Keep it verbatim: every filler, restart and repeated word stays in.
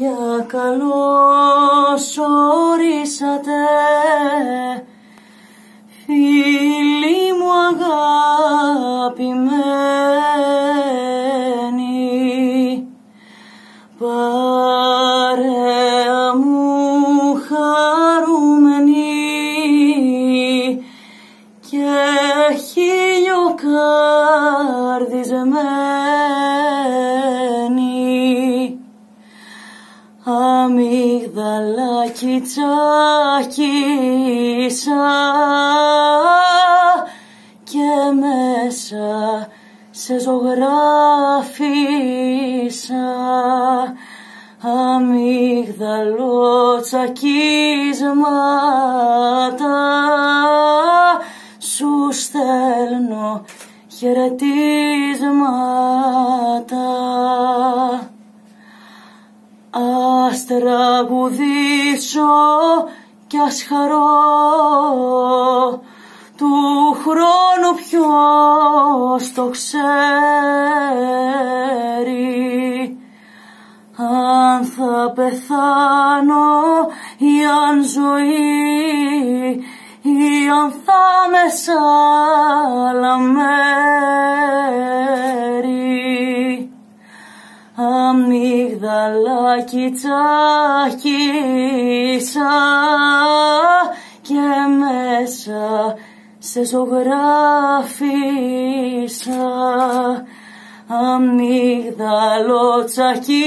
παιδιά, καλώς ορίσατε. Φίλοι μου αγαπημένοι, παρέα μου χαρούμενοι και χιλιοκαρδισμένοι. Αμυγδαλάκι τσάκισα και μέσα σε ζωγράφισα. Αμύγδαλο τσακίσματα σου στέλνω χαιρετίσματα. Ας τραγουδήσω κι ας χαρώ, του χρόνου ποιος το ξέρει, αν θα πεθάνω ή αν ζωή ή αν θα με σ' άλλα μέρη. Αμυγδαλάκι τσάκισα και μέσα σε ζωγράφισα. Αμύγδαλο τσακίσματα